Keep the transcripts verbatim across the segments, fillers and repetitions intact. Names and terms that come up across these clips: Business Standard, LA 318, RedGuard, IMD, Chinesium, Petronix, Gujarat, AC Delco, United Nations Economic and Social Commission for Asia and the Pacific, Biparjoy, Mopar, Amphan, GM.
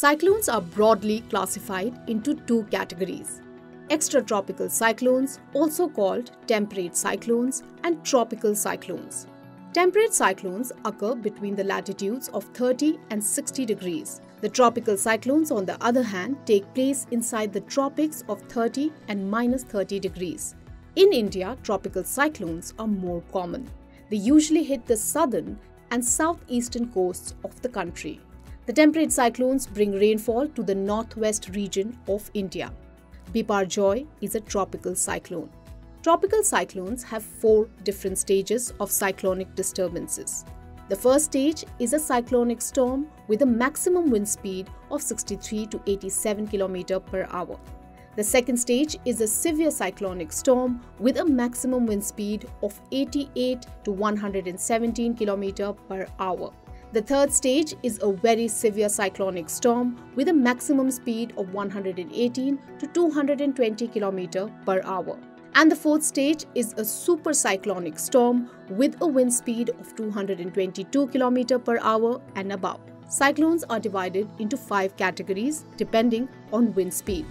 Cyclones are broadly classified into two categories: extratropical cyclones, also called temperate cyclones, and tropical cyclones. Temperate cyclones occur between the latitudes of thirty and sixty degrees. The tropical cyclones, on the other hand, take place inside the tropics of thirty and minus thirty degrees. In India, tropical cyclones are more common. They usually hit the southern and southeastern coasts of the country. The temperate cyclones bring rainfall to the northwest region of India. Biparjoy is a tropical cyclone. Tropical cyclones have four different stages of cyclonic disturbances. The first stage is a cyclonic storm with a maximum wind speed of sixty-three to eighty-seven kilometers per hour. The second stage is a severe cyclonic storm with a maximum wind speed of eighty-eight to one hundred seventeen kilometers per hour. The third stage is a very severe cyclonic storm with a maximum speed of one hundred eighteen to two hundred twenty kilometers per hour. And the fourth stage is a super cyclonic storm with a wind speed of two hundred twenty-two kilometers per hour and above. Cyclones are divided into five categories depending on wind speed.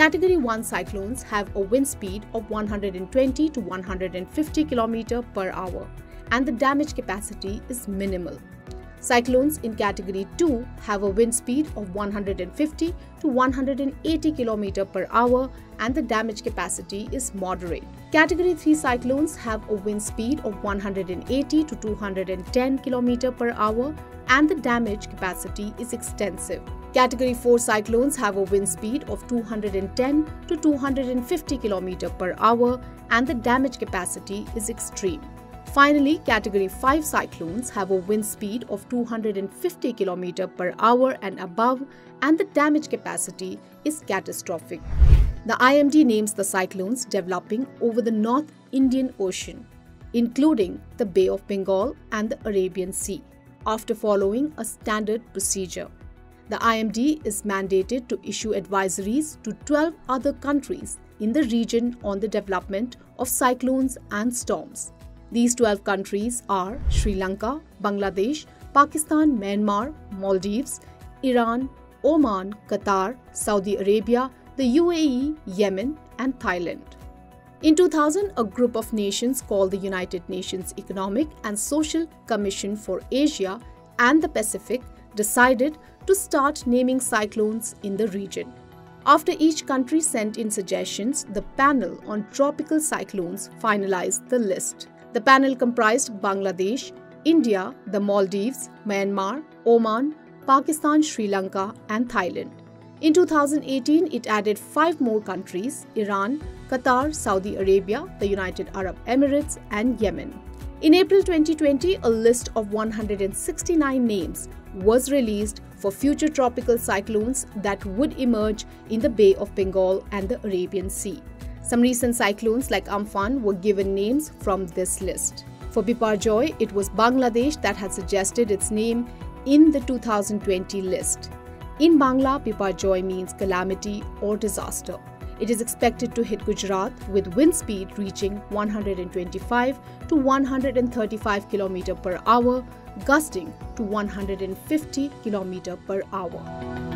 Category one cyclones have a wind speed of one hundred twenty to one hundred fifty kilometers per hour and the damage capacity is minimal. Cyclones in Category two have a wind speed of one hundred fifty to one hundred eighty kilometers per hour and the damage capacity is moderate. Category three cyclones have a wind speed of one hundred eighty to two hundred ten kilometers per hour and the damage capacity is extensive. Category four cyclones have a wind speed of two hundred ten to two hundred fifty kilometers per hour and the damage capacity is extreme. Finally, Category five cyclones have a wind speed of two hundred fifty kilometers per hour and above and the damage capacity is catastrophic. The I M D names the cyclones developing over the North Indian Ocean, including the Bay of Bengal and the Arabian Sea, after following a standard procedure. The I M D is mandated to issue advisories to twelve other countries in the region on the development of cyclones and storms. These twelve countries are Sri Lanka, Bangladesh, Pakistan, Myanmar, Maldives, Iran, Oman, Qatar, Saudi Arabia, the U A E, Yemen, and Thailand. In two thousand, a group of nations called the United Nations Economic and Social Commission for Asia and the Pacific decided to start naming cyclones in the region. After each country sent in suggestions, the panel on tropical cyclones finalized the list. The panel comprised Bangladesh, India, the Maldives, Myanmar, Oman, Pakistan, Sri Lanka, and Thailand. In two thousand eighteen, it added five more countries: Iran, Qatar, Saudi Arabia, the United Arab Emirates, and Yemen. In April twenty twenty, a list of one hundred sixty-nine names was released for future tropical cyclones that would emerge in the Bay of Bengal and the Arabian Sea. Some recent cyclones like Amphan were given names from this list. For Biparjoy, it was Bangladesh that had suggested its name in the two thousand twenty list. In Bangla, Biparjoy means calamity or disaster. It is expected to hit Gujarat with wind speed reaching one hundred twenty-five to one hundred thirty-five kilometers per hour, gusting to one hundred fifty kilometers per hour.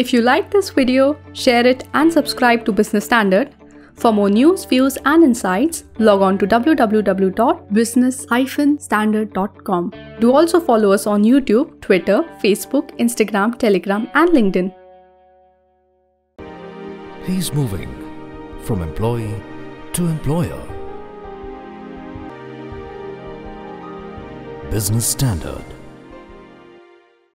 If you like this video, share it and subscribe to Business Standard. For more news, views and insights, log on to w w w dot business dash standard dot com. Do also follow us on YouTube, Twitter, Facebook, Instagram, Telegram and LinkedIn. He's moving from employee to employer. Business Standard.